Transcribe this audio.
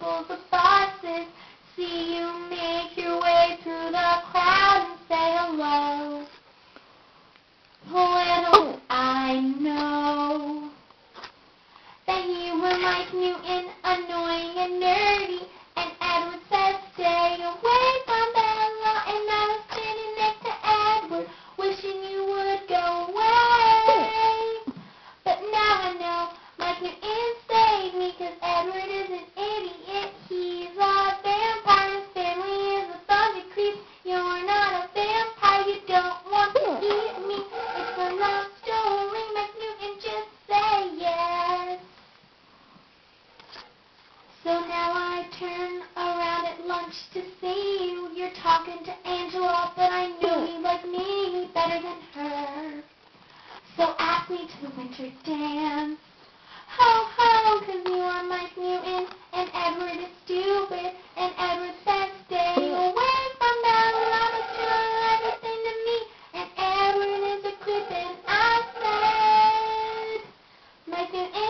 people's boxes. See you make your way through the crowd and say hello. Little I know that you were Mike Newton, annoying and nerdy. And Edward said, stay away from Bella. And I was standing next to Edward, wishing you would go away. But now I know Mike Newton saved me, because Edward is an idiot. He's a vampire. His family is a thunder creep. You're not a vampire. You don't want to eat me. It's a love story. Mike Newton, just say yes. So now I turn around at lunch to see you. You're talking to Angela, but I knew you liked me better than her. So ask me to the winter dance. Ho ho, 'cause you are Mike Newton, and Edward is stupid, and Edward said stay away from that love and do everything to me, and Edward is a creep, and I said Mike Newton.